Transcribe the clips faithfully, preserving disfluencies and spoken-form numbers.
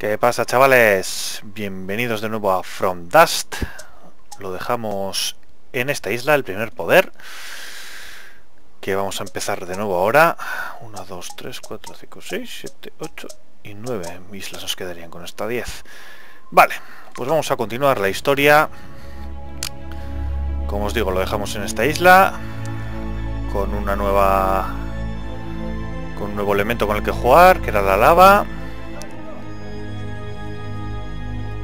¿Qué pasa, chavales? Bienvenidos de nuevo a From Dust. Lo dejamos en esta isla, el primer poder, que vamos a empezar de nuevo ahora. Uno, dos, tres, cuatro, cinco, seis, siete, ocho y nueve islas nos quedarían con esta diez. Vale, pues vamos a continuar la historia. Como os digo, lo dejamos en esta isla con una nueva... con un nuevo elemento con el que jugar, que era la lava.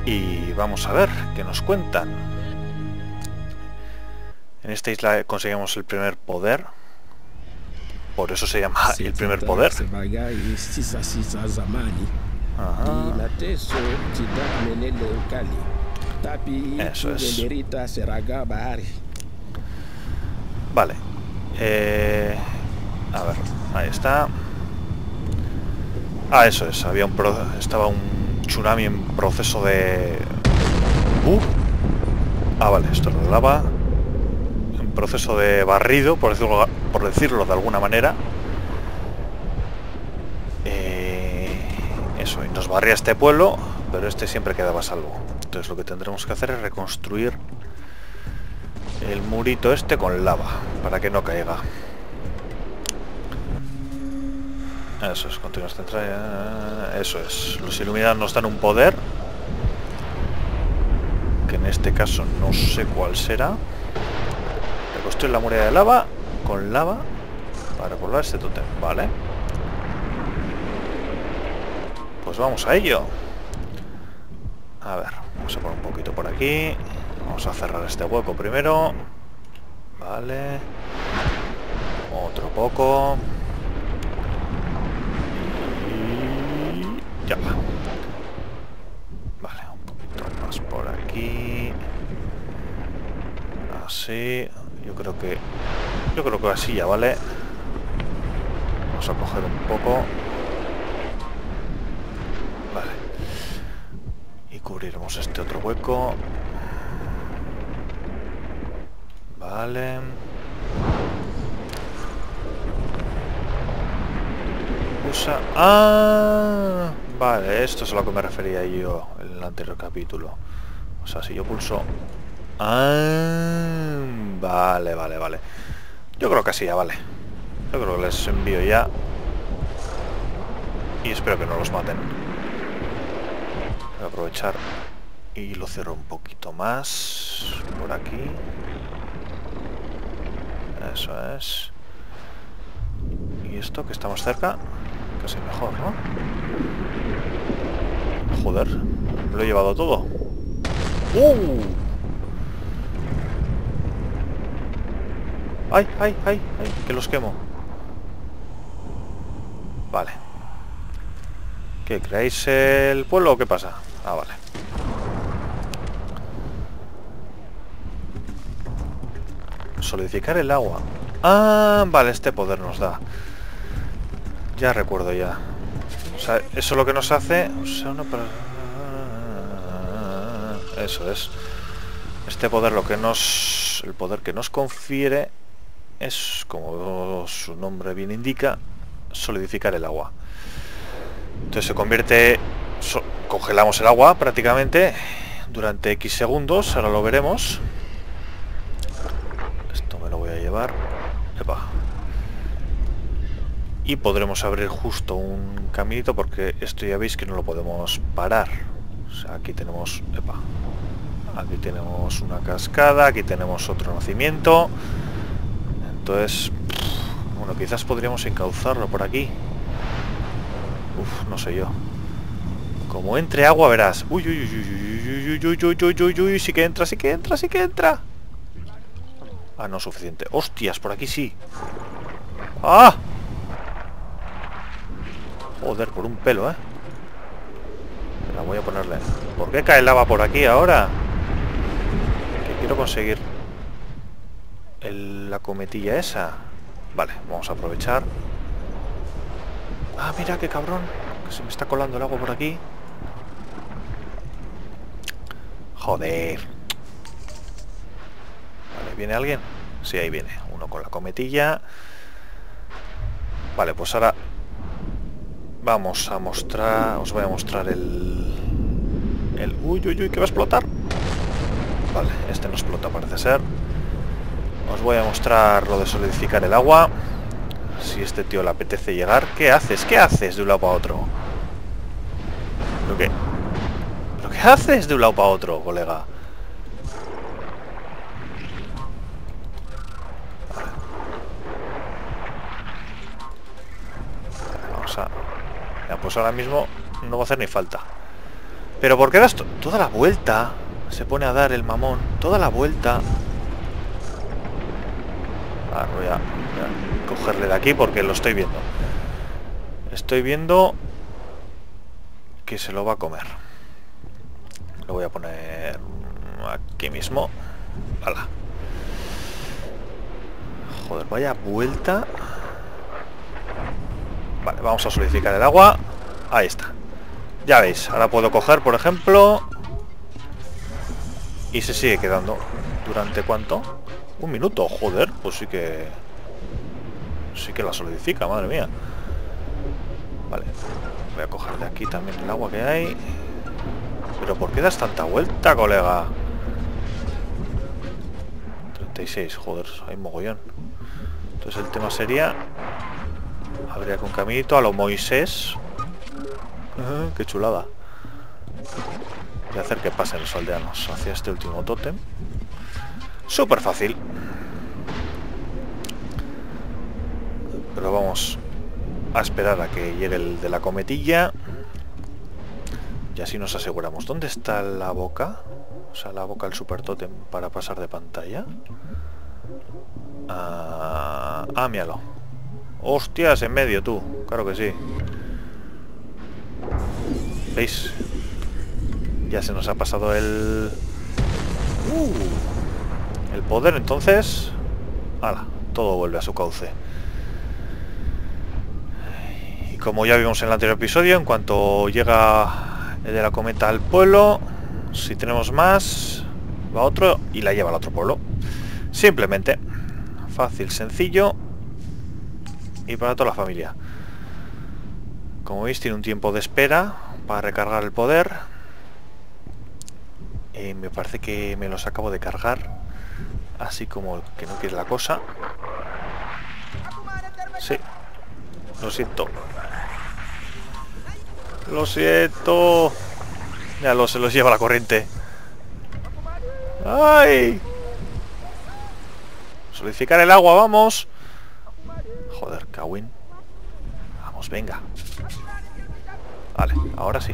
Y vamos a ver qué nos cuentan. En esta isla conseguimos el primer poder. Por eso se llama el primer poder. Ajá. Eso es. Vale. Eh, a ver, ahí está. Ah, eso es. Había un pro, estaba un tsunami en proceso de. Uh. Ah, vale. Esto es de lava. En proceso de barrido, por decirlo, por decirlo de alguna manera. Eh, eso. Y nos barría este pueblo, pero este siempre quedaba a salvo. Entonces lo que tendremos que hacer es reconstruir el murito este con lava para que no caiga. Eso es, continuas central. Eso es. Los iluminados nos dan un poder, que en este caso no sé cuál será. Reconstruir la muralla de lava con lava para colgar este tótem. Vale. Pues vamos a ello. A ver, vamos a poner un poquito por aquí. Vamos a cerrar este hueco primero. Vale. Otro poco. Ya va. Vale, un poquito más por aquí. Así. Yo creo que... Yo creo que así ya vale. Vamos a coger un poco. Vale. Y cubriremos este otro hueco. Vale. Usa... ¡Ah! Vale, esto es a lo que me refería yo en el anterior capítulo. O sea, si yo pulso... ¡Ah! Vale, vale, vale. Yo creo que así ya vale. Yo creo que les envío ya. Y espero que no los maten. Voy a aprovechar y lo cierro un poquito más. Por aquí. Eso es. Y esto, que está más cerca, casi mejor, ¿no? Joder, lo he llevado todo. ¡Uh! ¡Ay, ay, ay! ¡Ay! Que los quemo. Vale. ¿Qué? ¿Creáis el pueblo o qué pasa? Ah, vale. Solidificar el agua. Ah, vale, este poder nos da. Ya recuerdo ya. O sea, eso es lo que nos hace... O sea, no, pero... Eso es. Este poder lo que nos... El poder que nos confiere es, como su nombre bien indica, solidificar el agua. Entonces se convierte... So, congelamos el agua prácticamente durante X segundos. Ahora lo veremos. Esto me lo voy a llevar. Epa. Y podremos abrir justo un caminito, porque esto ya veis que no lo podemos parar. O sea, aquí tenemos... Epa, aquí tenemos una cascada, aquí tenemos otro nacimiento. Entonces... Bueno, quizás podríamos encauzarlo por aquí. Uf, no sé yo. Como entre agua, verás. Uy, uy, uy, uy, uy, uy, uy, uy, uy, uy, uy. Sí que entra, sí que entra, sí que entra. Ah, no, suficiente. Hostias, por aquí sí. ¡Ah! Joder, por un pelo, ¿eh? La voy a ponerle. ¿Por qué cae lava por aquí ahora? Que quiero conseguir el, la cometilla esa. Vale, vamos a aprovechar. Ah, mira qué cabrón, que se me está colando el agua por aquí. Joder. Vale, ¿viene alguien? Sí, ahí viene. Uno con la cometilla. Vale, pues ahora... Vamos a mostrar... Os voy a mostrar el... El... Uy, uy, uy, que va a explotar. Vale, este no explota parece ser. Os voy a mostrar lo de solidificar el agua. Si este tío le apetece llegar. ¿Qué haces? ¿Qué haces de un lado para otro? ¿Pero qué? ¿Pero qué haces de un lado para otro, colega? Vale. Vale, vamos a... Ya, pues ahora mismo no va a hacer ni falta. Pero ¿por qué das toda la vuelta? Se pone a dar el mamón. Toda la vuelta. Ah, voy a, voy a cogerle de aquí porque lo estoy viendo. Estoy viendo que se lo va a comer. Lo voy a poner aquí mismo. Hala. Joder, vaya vuelta. Vale, vamos a solidificar el agua. Ahí está. Ya veis, ahora puedo coger, por ejemplo. Y se sigue quedando. ¿Durante cuánto? Un minuto, joder, pues sí que... Sí que la solidifica, madre mía. Vale. Voy a coger de aquí también el agua que hay. Pero ¿por qué das tanta vuelta, colega? treinta y seis, joder, hay mogollón. Entonces el tema sería... Habría que un caminito a lo Moisés. Uh, qué chulada. Voy a hacer que pasen los aldeanos hacia este último tótem. Súper fácil. Pero vamos a esperar a que llegue el de la cometilla. Y así nos aseguramos. ¿Dónde está la boca? O sea, la boca del super tótem para pasar de pantalla. Ah, ah, míralo. Hostias, en medio tú. Claro que sí. ¿Veis? Ya se nos ha pasado el... Uh, el poder, entonces... Ala, todo vuelve a su cauce. Y como ya vimos en el anterior episodio, en cuanto llega el de la cometa al pueblo, si tenemos más, va otro y la lleva al otro pueblo. Simplemente. Fácil, sencillo. Y para toda la familia. Como veis, tiene un tiempo de espera para recargar el poder. Eh, me parece que me los acabo de cargar. Así como que no quiere la cosa. Sí. Lo siento. Lo siento. Ya lo, se los lleva la corriente. ¡Ay! Solidificar el agua, vamos. Joder, Kawin. Vamos, venga. Vale, ahora sí.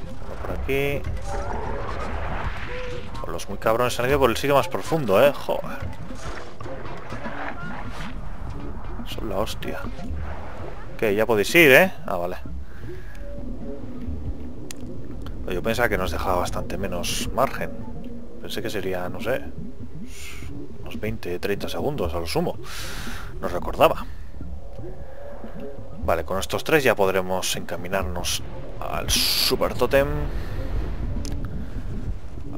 Uno por aquí. Por los muy cabrones se han ido por el sitio más profundo, eh. Joder. Son la hostia. Que ya podéis ir, eh. Ah, vale. Yo pensaba que nos dejaba bastante menos margen. Pensé que sería, no sé, unos veinte, treinta segundos a lo sumo. No recordaba. Vale, con estos tres ya podremos encaminarnos al super tótem.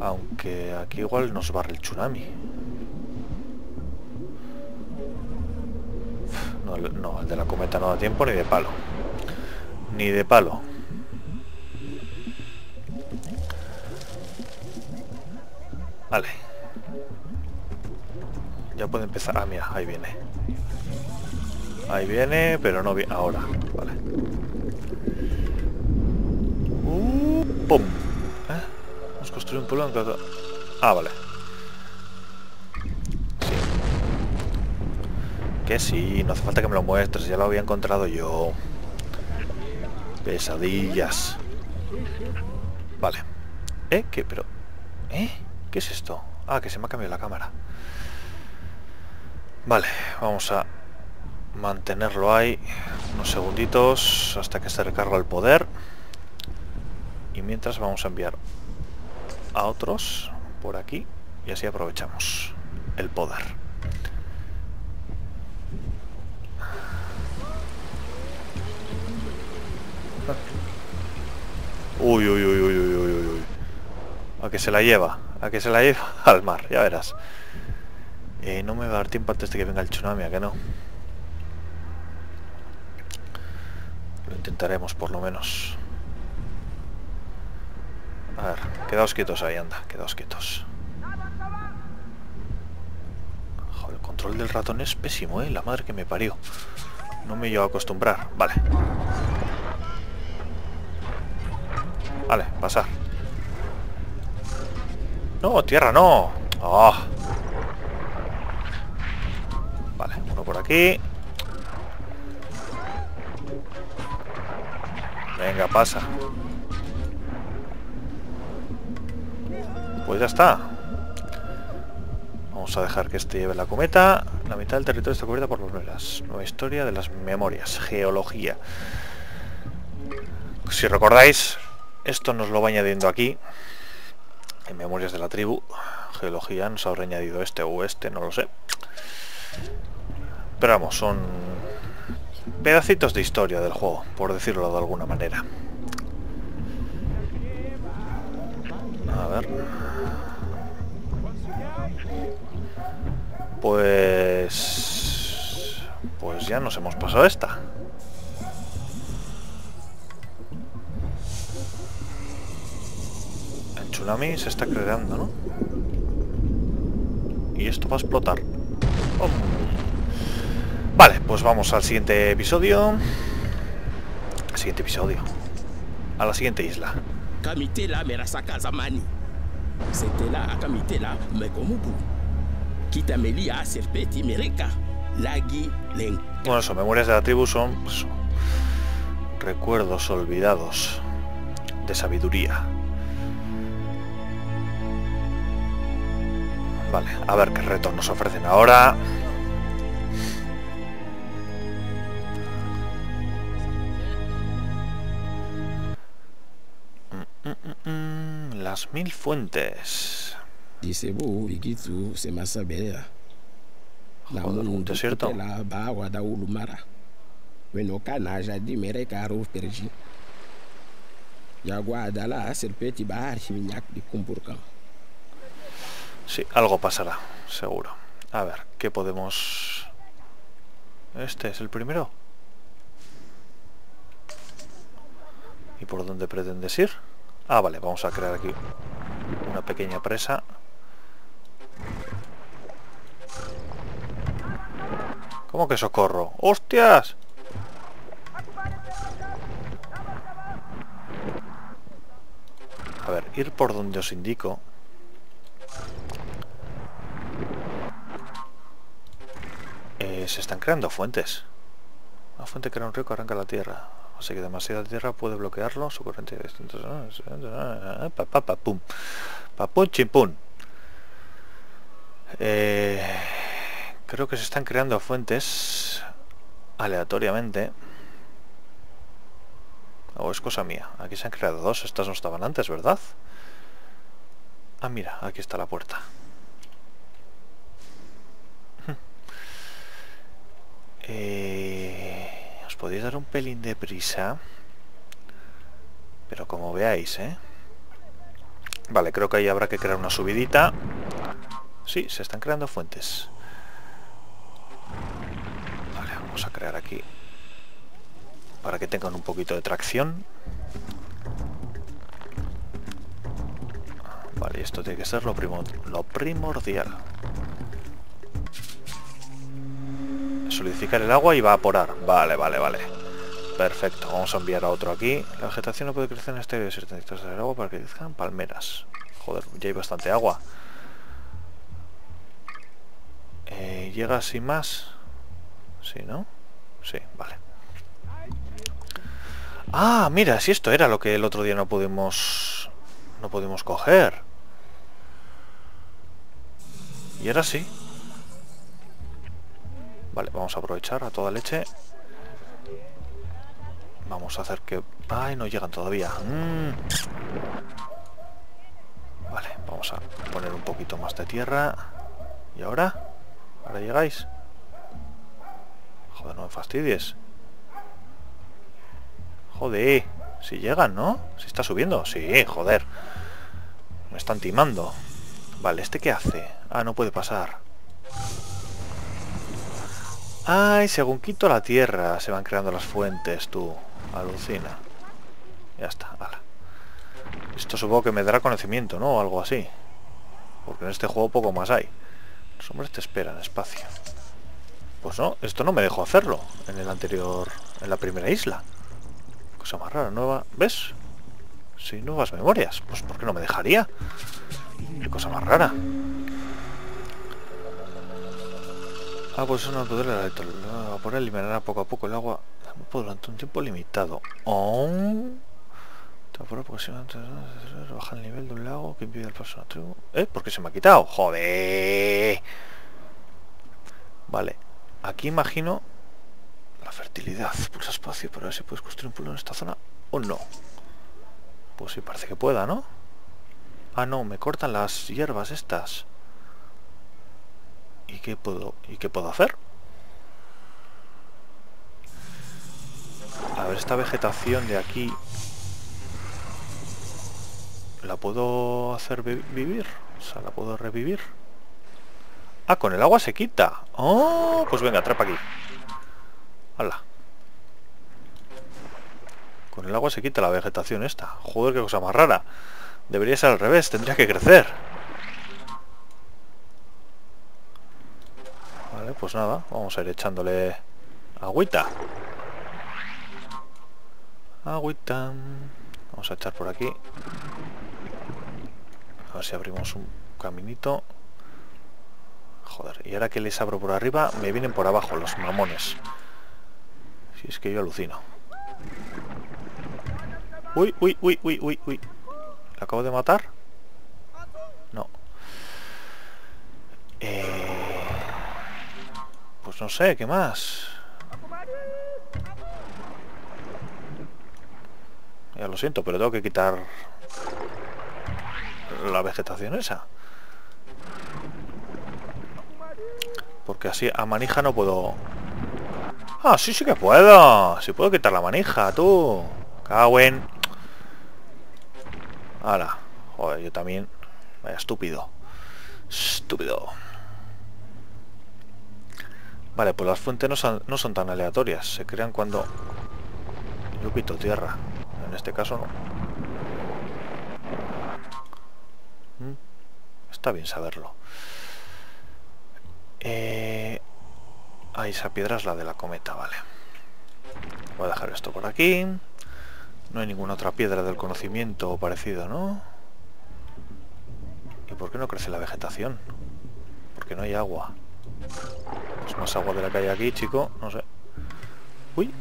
Aunque aquí igual nos barre el tsunami. No, no, el de la cometa no da tiempo ni de palo. Ni de palo. Vale. Ya puede empezar... Ah, mira, ahí viene. Ahí viene, pero no viene ahora. Vale. Uh, ¡Pum! ¿Eh? Hemos construido un pueblo en cada... Ah, vale. Sí. Que sí, no hace falta que me lo muestres. Ya lo había encontrado yo. Pesadillas. Vale. ¿Eh? ¿Qué? Pero... ¿Eh? ¿Qué es esto? Ah, que se me ha cambiado la cámara. Vale, vamos a... mantenerlo ahí unos segunditos hasta que se recarga el poder y mientras vamos a enviar a otros por aquí y así aprovechamos el poder. Uy, uy, uy, uy, uy, uy, uy. A que se la lleva, a que se la lleva al mar, ya verás. Eh, no me va a dar tiempo antes de que venga el tsunami, ¿a que no? Lo intentaremos por lo menos. A ver, quedaos quietos ahí, anda, quedaos quietos. Joder, el control del ratón es pésimo, ¿eh? La madre que me parió. No me llevo a acostumbrar. Vale. Vale, pasar. No, tierra no. Oh. Vale, uno por aquí. Venga, pasa. Pues ya está. Vamos a dejar que este lleve la cometa. La mitad del territorio está cubierta por lunas. Nueva historia de las memorias. Geología. Si recordáis, esto nos lo va añadiendo aquí. En Memorias de la Tribu. Geología nos habrá añadido este o este, no lo sé. Pero vamos, son pedacitos de historia del juego, por decirlo de alguna manera. A ver. Pues... Pues ya nos hemos pasado esta. El tsunami se está creando, ¿no? Y esto va a explotar. Oh. Vale, pues vamos al siguiente episodio. Al siguiente episodio. A la siguiente isla. Kamitela me la saca zamani. Setela a Kamitela me comubu. Quitamelia serpeti mereca. Lagi len. Bueno, eso, Memorias de la Tribu son, pues, recuerdos olvidados de sabiduría. Vale, a ver qué retos nos ofrecen ahora. Las mil fuentes. Dice Buigizu se más sabea. La un desierto. La Bawa da Ulumara. Bueno, canalla de Merecaro Pergi. Yaguada la serpeti bar miñac de Kumburkan. Sí, algo pasará, seguro. A ver, ¿qué podemos...? Este es el primero. ¿Y por dónde pretendes ir? Ah, vale, vamos a crear aquí una pequeña presa. ¿Cómo que socorro? ¡Hostias! A ver, ir por donde os indico. Eh, se están creando fuentes. Una fuente crea un río que arranca la tierra. Así que demasiada tierra puede bloquearlo. Su corriente de distintos... Pa, pa, pa, pum. Pa, pum, chimpum. Eh, creo que se están creando fuentes aleatoriamente. O oh, es cosa mía. Aquí se han creado dos. Estas no estaban antes, ¿verdad? Ah, mira. Aquí está la puerta. Eh, os podéis dar un pelín de prisa, pero como veáis, ¿eh? Vale, creo que ahí habrá que crear una subidita. Sí, se están creando fuentes. Vale, vamos a crear aquí para que tengan un poquito de tracción. Vale, esto tiene que ser lo, primo- lo primordial. Solidificar el agua y evaporar. Vale, vale, vale. Perfecto. Vamos a enviar a otro aquí. La vegetación no puede crecer en este desierto. Necesitas el agua para que crezcan palmeras. Joder, ya hay bastante agua. Eh, ¿Llega sin más? ¿Sí, no? Sí, vale. Ah, mira, si esto era lo que el otro día no pudimos... No pudimos coger. Y ahora sí. Vale, vamos a aprovechar a toda leche. Vamos a hacer que... ¡Ay, no llegan todavía! Mm. Vale, vamos a poner un poquito más de tierra. ¿Y ahora? ¿Ahora llegáis? Joder, no me fastidies. Joder, si llegan, ¿no? Si está subiendo. Sí, joder. Me están timando. Vale, ¿este qué hace? Ah, no puede pasar. Ay, según quito la tierra se van creando las fuentes, tú. Alucina. Ya está, ala. Esto supongo que me dará conocimiento, ¿no? O algo así. Porque en este juego poco más hay. Los hombres te esperan, espacio. Pues no, esto no me dejó hacerlo en el anterior, en la primera isla. Cosa más rara, nueva... ¿Ves? Sí, nuevas memorias. Pues ¿por qué no me dejaría? Qué cosa más rara. Ah, pues es una poder de la vapor eliminará poco a poco el agua durante un tiempo limitado. Oh. Baja el nivel de un lago que impide el paso a la tribu. ¿Eh? ¿Por qué se me ha quitado? ¡Joder! Vale. Aquí imagino la fertilidad. Pulsa espacio para ver si puedes construir un pueblo en esta zona o no. Pues sí, parece que pueda, ¿no? Ah, no, me cortan las hierbas estas. ¿Y qué puedo, y qué puedo hacer? A ver, esta vegetación de aquí... ¿La puedo hacer vi vivir? O sea, ¿la puedo revivir? Ah, con el agua se quita. Oh, pues venga, atrapa aquí. ¡Hala! Con el agua se quita la vegetación esta. Joder, qué cosa más rara. Debería ser al revés, tendría que crecer. Vale, pues nada, vamos a ir echándole agüita. Agüita. Vamos a echar por aquí. A ver si abrimos un caminito. Joder, y ahora que les abro por arriba, me vienen por abajo los mamones. Si es que yo alucino. Uy, uy, uy, uy, uy, uy. ¿La acabo de matar? No. Eh... Pues no sé, ¿qué más? Ya lo siento, pero tengo que quitar... la vegetación esa, porque así a manija no puedo. Ah, sí, sí que puedo. Si sí puedo quitar la manija, tú. Cagüen. Ala. Joder, yo también. Vaya estúpido. Estúpido. Vale, pues las fuentes no son, no son tan aleatorias. Se crean cuando yo pito tierra. En este caso no. Está bien saberlo. Eh... Ah, esa piedra es la de la cometa, vale. Voy a dejar esto por aquí. No hay ninguna otra piedra del conocimiento o parecido, ¿no? ¿Y por qué no crece la vegetación? Porque no hay agua. Pues más agua de la que hay aquí, chico. No sé. Uy.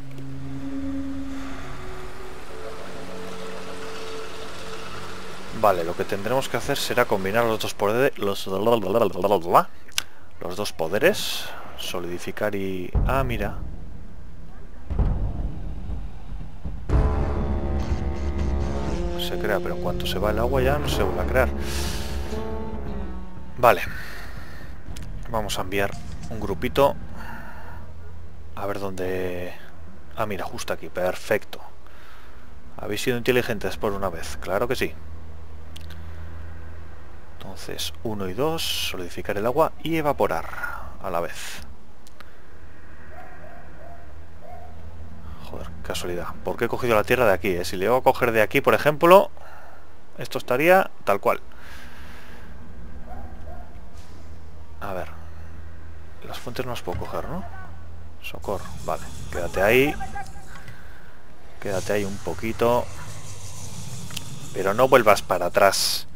Vale, lo que tendremos que hacer será combinar los dos poderes, los, los dos poderes, solidificar y... Ah, mira. Se crea, pero en cuanto se va el agua ya no se vuelve a crear. Vale. Vamos a enviar un grupito. A ver dónde... Ah, mira, justo aquí, perfecto. Habéis sido inteligentes por una vez, claro que sí. Entonces, uno y dos, solidificar el agua y evaporar a la vez. Joder, casualidad. ¿Por qué he cogido la tierra de aquí? Eh? Si le voy a coger de aquí, por ejemplo, esto estaría tal cual. A ver. Las fuentes no las puedo coger, ¿no? Socorro. Vale, quédate ahí. Quédate ahí un poquito. Pero no vuelvas para atrás.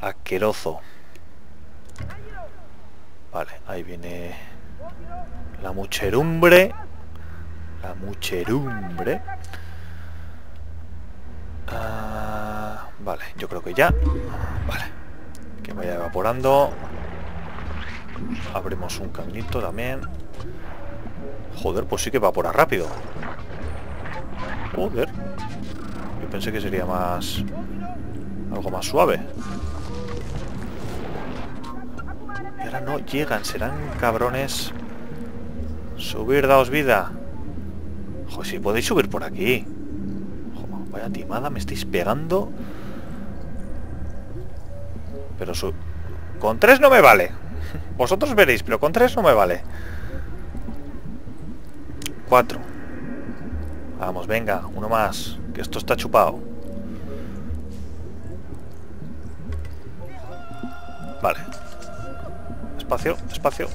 Asqueroso. Vale, ahí viene la muchedumbre. La muchedumbre. Ah, vale, yo creo que ya. Vale. Que vaya evaporando. Abrimos un caminito también. Joder, pues sí que evapora rápido. Joder. Yo pensé que sería más... algo más suave. Y ahora no llegan, serán cabrones. Subir, daos vida. Joder, si podéis subir por aquí. Joder, vaya timada, me estáis pegando. Pero su... con tres no me vale. Vosotros veréis, pero con tres no me vale. Cuatro. Vamos, venga, uno más, que esto está chupado. Vale. Espacio, espacio.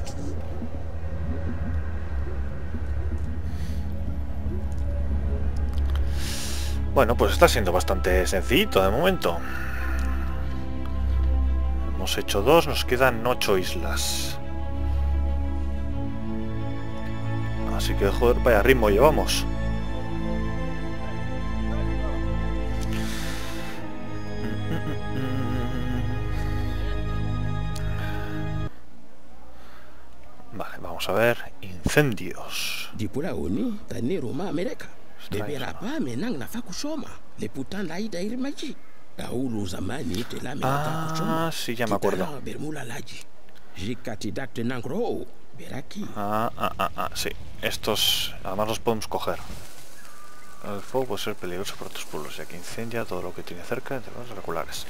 Bueno, pues está siendo bastante sencillito de momento. Hemos hecho dos, nos quedan ocho islas. Así que, joder, vaya ritmo llevamos. Vale, vamos a ver. Incendios. Ah, sí, ya me acuerdo. Ah, ah, ah, ah, sí. Estos, además los podemos coger. El fuego puede ser peligroso para otros pueblos, ya que incendia todo lo que tiene cerca entre los regulares.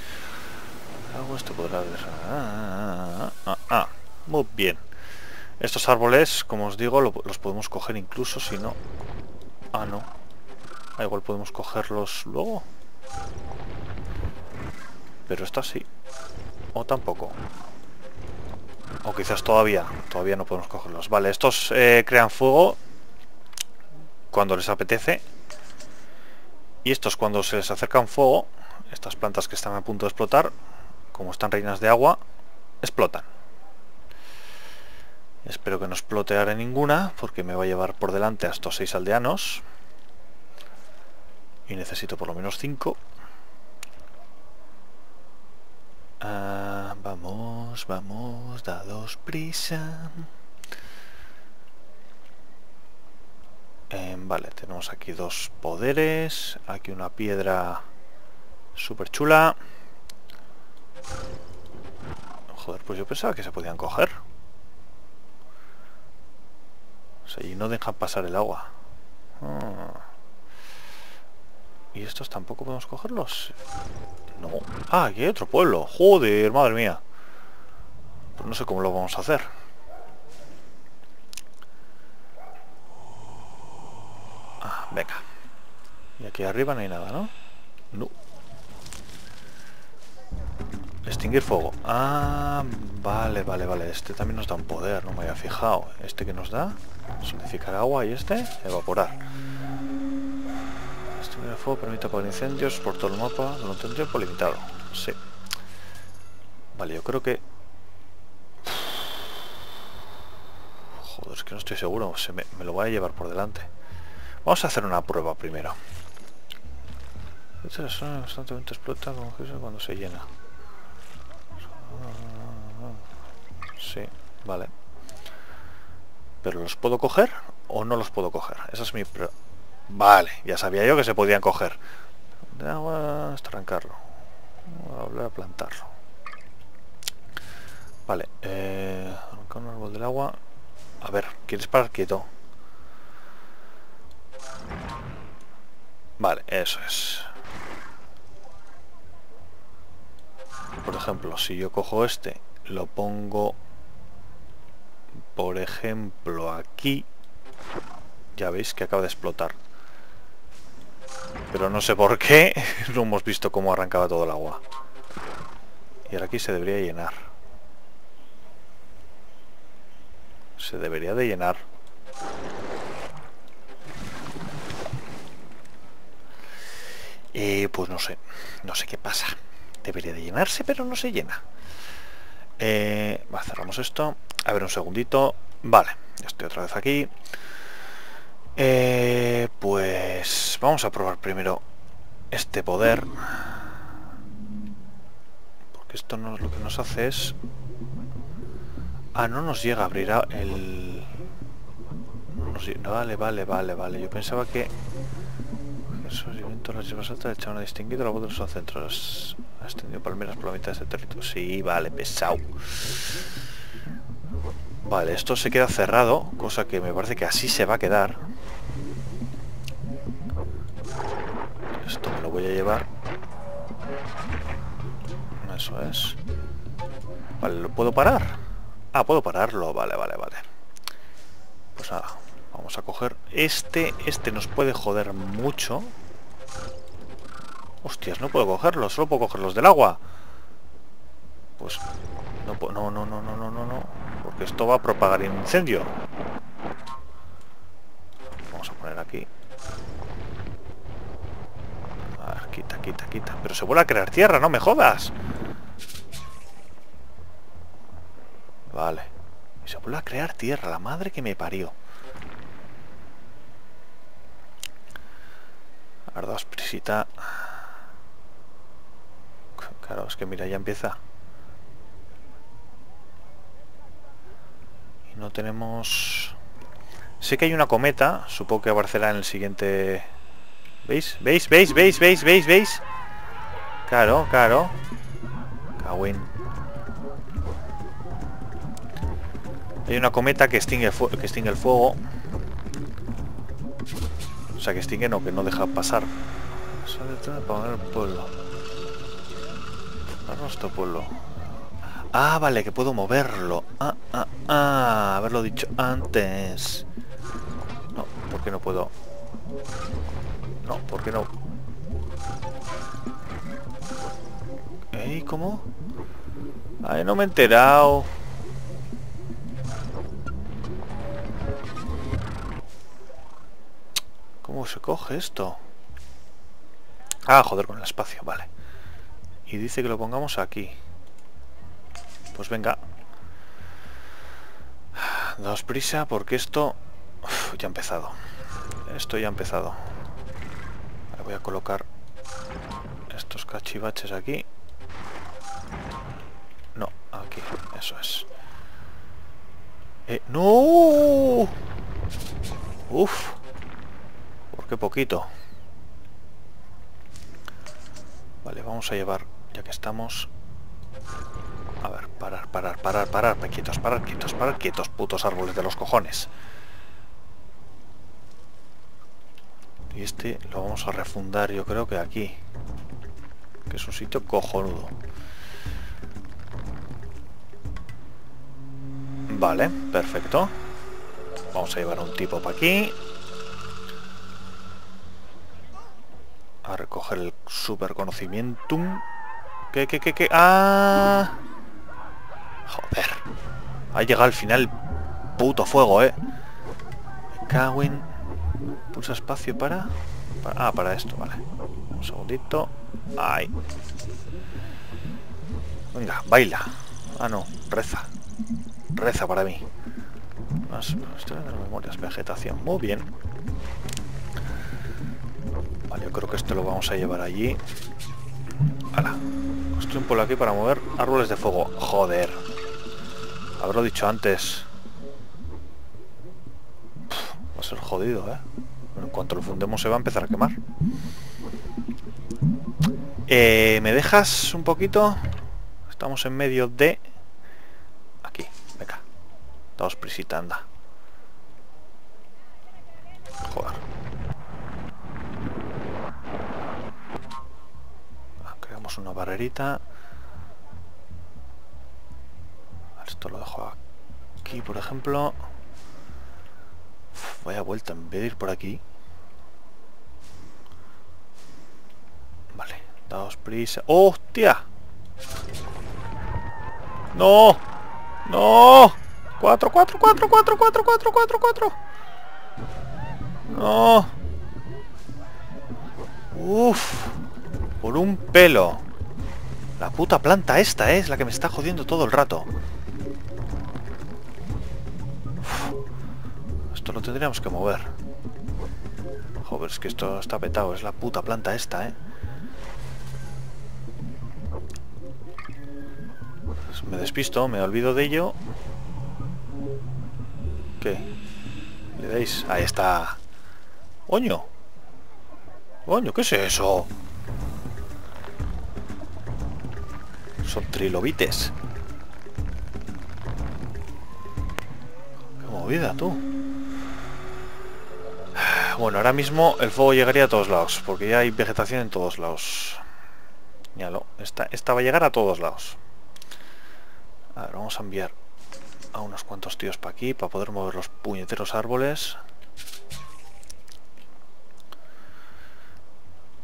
Algo esto podrá ver. Ah, ah, ah, ah. Muy bien. Estos árboles, como os digo, lo, los podemos coger incluso si no... Ah, no. Ah, igual podemos cogerlos luego. Pero esta sí. O tampoco. O quizás todavía, todavía no podemos cogerlos. Vale, estos eh, crean fuego cuando les apetece. Y estos cuando se les acerca un fuego, estas plantas que están a punto de explotar, como están reinas de agua, explotan. Espero que no explote ahora ninguna, porque me va a llevar por delante a estos seis aldeanos. Y necesito por lo menos cinco. Ah, vamos, vamos, dados prisa. Eh, vale, tenemos aquí dos poderes. Aquí una piedra súper chula. Joder, pues yo pensaba que se podían coger. O sea, y no dejan pasar el agua. Ah. ¿Y estos tampoco podemos cogerlos? No. Ah, aquí hay otro pueblo. Joder, madre mía. Pues no sé cómo lo vamos a hacer. Ah, venga. Y aquí arriba no hay nada, ¿no? No. Extinguir fuego. Ah, vale, vale, vale. Este también nos da un poder, no me había fijado. Este que nos da, solidificar agua, y este, evaporar. Extinguir el fuego permite apagar incendios por todo el mapa durante un tiempo limitado. Sí. Vale, yo creo que... Joder, es que no estoy seguro. Se me, me lo voy a llevar por delante. Vamos a hacer una prueba primero. Esta zona constantemente explota cuando se llena. Sí, vale. ¿Pero los puedo coger o no los puedo coger? Esa es mi... Pro... Vale, ya sabía yo que se podían coger. De agua hasta arrancarlo. Voy a volver a plantarlo. Vale, eh, arrancar un árbol del agua. A ver, ¿quieres parar quieto? Vale, eso es. Por ejemplo, si yo cojo este, lo pongo, por ejemplo, aquí, ya veis que acaba de explotar. Pero no sé por qué, no hemos visto cómo arrancaba todo el agua. Y ahora aquí se debería llenar. Se debería de llenar. Eh, pues no sé, no sé qué pasa. Debería de llenarse, pero no se llena. Eh, va, cerramos esto. A ver, un segundito. Vale, estoy otra vez aquí. Eh, pues vamos a probar primero este poder. Porque esto no es lo que nos hace es... Ah, no nos llega a abrir el... No nos llega... Vale, vale, vale, vale. Yo pensaba que... Esos eventos, las hierbas altas, echaron a distinguir la voz de los centros. Ha extendido palmeras por la mitad de este territorio. Sí, vale, pesado. Vale, esto se queda cerrado, cosa que me parece que así se va a quedar. Esto me lo voy a llevar. Eso es. Vale, ¿lo puedo parar? Ah, puedo pararlo, vale, vale, vale. Pues nada, Vamos a coger este. Este nos puede joder mucho. Hostias, no puedo cogerlos. Solo puedo cogerlos del agua. Pues... No, no, no, no, no, no, no. Porque esto va a propagar un incendio. Vamos a poner aquí. A ver, quita, quita, quita. Pero se vuelve a crear tierra, no me jodas. Vale. Se vuelve a crear tierra, la madre que me parió. A ver, daos prisita. Claro, es que mira, ya empieza. Y no tenemos... Sé que hay una cometa, supongo que aparecerá en el siguiente... ¿Veis? ¿Veis? ¿Veis? ¿Veis? ¿Veis? ¿Veis? ¿Veis? Claro, claro. Cagüín. Hay una cometa que extingue, que extingue el fuego. O sea, que extingue no, que no deja pasar. Sale detrás para poner el pueblo. Para nuestro pueblo. Ah, vale, que puedo moverlo. Ah, ah, ah, haberlo dicho antes. No, ¿por qué no puedo? No, ¿por qué no? ¿Eh? ¿Cómo? Ay, no me he enterado. ¿Cómo se coge esto? Ah, joder, con el espacio, vale. Y dice que lo pongamos aquí. Pues venga. Daos prisa porque esto... Uf, ya ha empezado. Esto ya ha empezado. Vale, voy a colocar estos cachivaches aquí. No, aquí. Eso es. Eh, ¡No! Uf. ¿Por qué poquito? Vale, vamos a llevar, ya que estamos... A ver, parar, parar, parar, parar, quietos, parar, quietos, parar, quietos, putos árboles de los cojones. Y este lo vamos a refundar, yo creo que aquí. Que es un sitio cojonudo. Vale, perfecto. Vamos a llevar un tipo para aquí. A recoger el super conocimientum. ¿Qué, qué, qué, qué? ¡Ah! Joder. Ha llegado al final el puto fuego, eh. Me cago en... Pulsa espacio para... para... Ah, para esto, vale. Un segundito. Ahí. Venga, baila. Ah, no. Reza. Reza para mí. Más... las memorias. Vegetación. Muy bien. Vale, yo creo que esto lo vamos a llevar allí. ¡Hala! Construye un pueblo aquí para mover árboles de fuego. ¡Joder! Haberlo dicho antes. Pff, va a ser jodido, ¿eh? Pero en cuanto lo fundemos se va a empezar a quemar. Eh, ¿me dejas un poquito? Estamos en medio de... Aquí, venga. Daos prisita, anda. Joder. Una barrerita. Esto lo dejo aquí, por ejemplo. Uf, vaya vuelta, en vez de ir por aquí. Vale, daos prisa. ¡Hostia! ¡No! ¡No! ¡Cuatro, cuatro, cuatro, cuatro, cuatro, cuatro, cuatro, cuatro! ¡No! ¡Uf! Por un pelo. La puta planta esta, ¿eh? Es la que me está jodiendo todo el rato. Uf. Esto lo tendríamos que mover. Joder, es que esto está petado. Es la puta planta esta, ¿eh? Pues me despisto, me olvido de ello. ¿Qué? ¿Le dais? Ahí está. ¡Coño! ¡Coño! ¿Qué es eso? Son trilobites. Qué movida, tú. Bueno, ahora mismo el fuego llegaría a todos lados, porque ya hay vegetación en todos lados. Míralo, esta, esta va a llegar a todos lados. A ver, vamos a enviar a unos cuantos tíos para aquí, para poder mover los puñeteros árboles.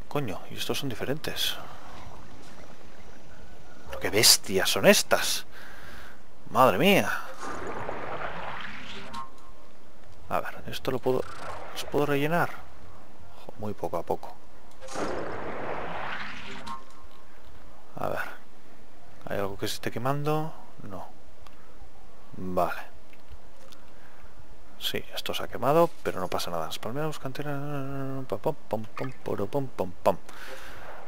Coño, y estos son diferentes. Pero qué bestias son estas. Madre mía. A ver, esto lo puedo... ¿Los puedo rellenar? Muy poco a poco. A ver. ¿Hay algo que se esté quemando? No. Vale. Sí, esto se ha quemado, pero no pasa nada. Las palmeras, canteras... Pom, pom, pom, pom, pom, pom.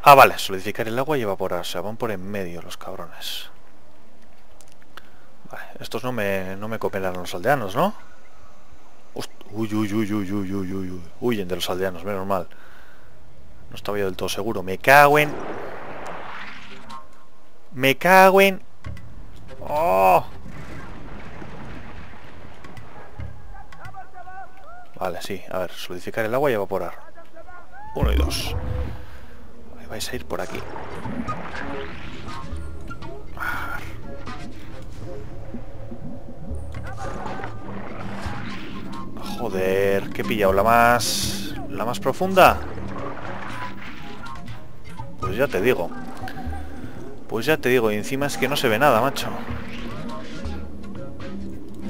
Ah, vale. Solidificar el agua y evaporarse. Van por en medio los cabrones. Vale. Estos no me, no me cooperaron los aldeanos, ¿no? Uy, uy, uy, uy, uy, uy, uy, uy. Huyen de los aldeanos, menos mal. No estaba yo del todo seguro. Me cago en... Me cago en... ¡Oh! Vale, sí, a ver, solidificar el agua y evaporar. Uno y dos. Ahí vais a ir por aquí. A ver. Joder, que he pillado la más... La más profunda. Pues ya te digo. Pues ya te digo, y encima es que no se ve nada, macho.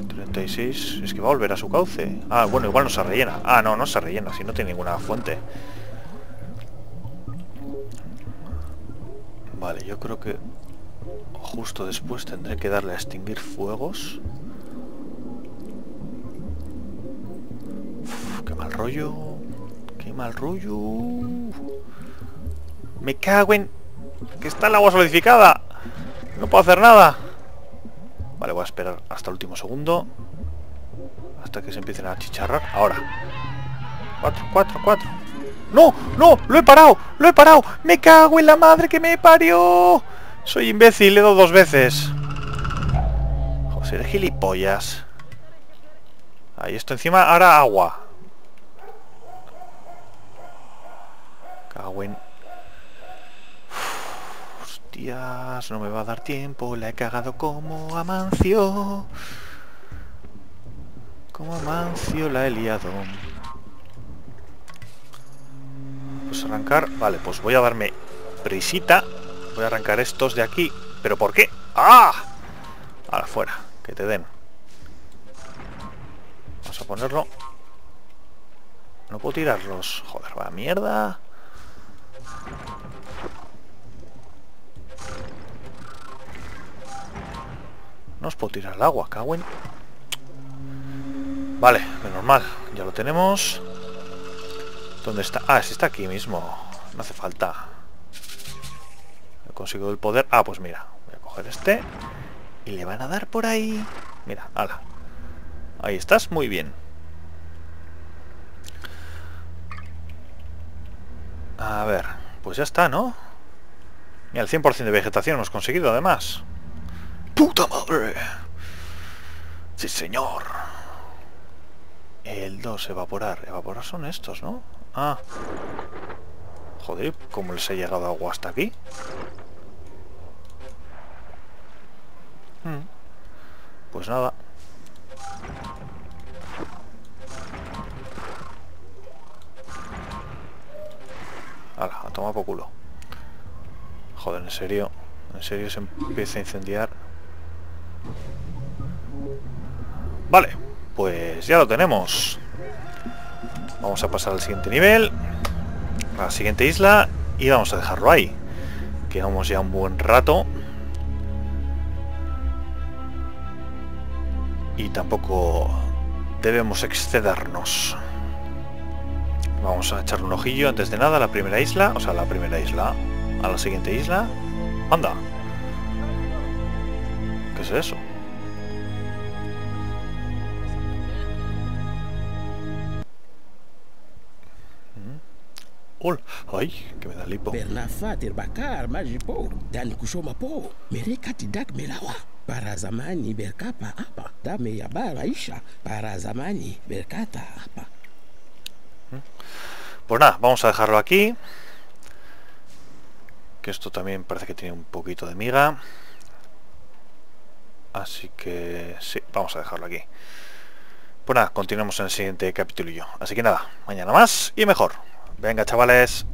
treinta y seis, es que va a volver a su cauce. Ah, bueno, igual no se rellena. Ah, no, no se rellena, si no tiene ninguna fuente. Vale, yo creo que justo después tendré que darle a extinguir fuegos. Uf, qué mal rollo. Qué mal rollo. Me cago en... ¡Que está el agua solidificada! ¡No puedo hacer nada! Vale, voy a esperar hasta el último segundo. Hasta que se empiecen a achicharrar. Ahora. Cuatro, cuatro, cuatro. ¡No! ¡No! ¡Lo he parado! ¡Lo he parado! ¡Me cago en la madre que me parió! Soy imbécil, le he dado dos veces. José de gilipollas. Ahí esto encima, ahora agua. Cago en... Dios, no me va a dar tiempo, la he cagado como Amancio. Como Amancio la he liado. Pues arrancar, vale, pues voy a darme prisita. Voy a arrancar estos de aquí. ¿Pero por qué? ¡Ah! Ahora fuera, que te den. Vamos a ponerlo. No puedo tirarlos. Joder, va mierda. No os puedo tirar el agua, cago en... Vale, menos mal. Ya lo tenemos. ¿Dónde está? Ah, sí, está aquí mismo. No hace falta. He conseguido el poder. Ah, pues mira. Voy a coger este. Y le van a dar por ahí. Mira, ala. Ahí estás, muy bien. A ver, pues ya está, ¿no? Mira, el cien por ciento de vegetación hemos conseguido, además. ¡Puta madre! ¡Sí, señor! El dos, evaporar. Evaporar son estos, ¿no? Ah. Joder, ¿cómo les ha llegado agua hasta aquí? Hmm. Pues nada. Hala, a tomar por culo. Joder, en serio. En serio se empieza a incendiar. Vale, pues ya lo tenemos. Vamos a pasar al siguiente nivel, a la siguiente isla, y vamos a dejarlo ahí. Quedamos ya un buen rato. Y tampoco debemos excedernos. Vamos a echar un ojillo antes de nada a la primera isla, o sea, a la primera isla, a la siguiente isla. Anda. ¿Qué es eso? ¡Ol! ¡Ay! Que me da lipo. Pues nada, vamos a dejarlo aquí. Que esto también parece que tiene un poquito de miga. Así que sí, vamos a dejarlo aquí. Pues nada, continuemos en el siguiente capitulillo. Así que nada, mañana más y mejor. Venga, chavales.